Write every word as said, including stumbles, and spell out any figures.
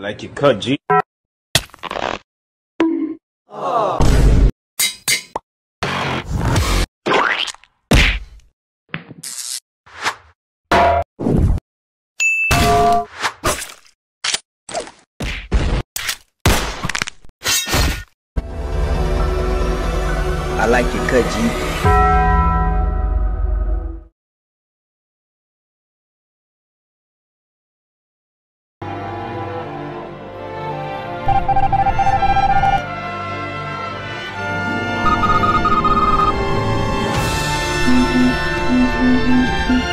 Like you cut G. Oh. I like you cut G. Mm-hmm. Mm-hmm.